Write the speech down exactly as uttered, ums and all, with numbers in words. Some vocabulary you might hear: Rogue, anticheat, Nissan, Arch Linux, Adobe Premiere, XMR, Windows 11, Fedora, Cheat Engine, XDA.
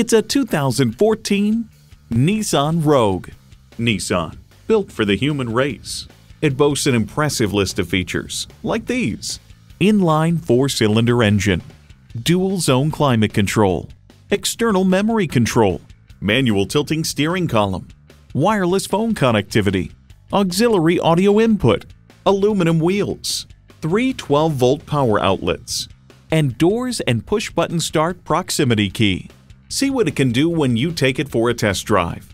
It's a two thousand fourteen Nissan Rogue. Nissan, built for the human race. It boasts an impressive list of features, like these. Inline four-cylinder engine, dual-zone climate control, external memory control, manual tilting steering column, wireless phone connectivity, auxiliary audio input, aluminum wheels, three twelve-volt power outlets, and doors and push-button start proximity key. See what it can do when you take it for a test drive.